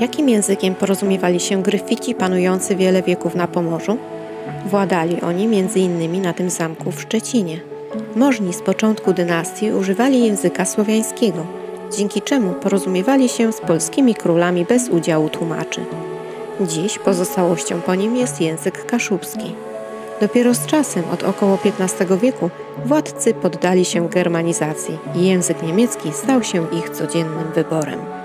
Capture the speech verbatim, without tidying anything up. Jakim językiem porozumiewali się Gryfici panujący wiele wieków na Pomorzu? Władali oni między innymi na tym zamku w Szczecinie. Możni z początku dynastii używali języka słowiańskiego, dzięki czemu porozumiewali się z polskimi królami bez udziału tłumaczy. Dziś pozostałością po nim jest język kaszubski. Dopiero z czasem, od około piętnastego wieku, władcy poddali się germanizacji i język niemiecki stał się ich codziennym wyborem.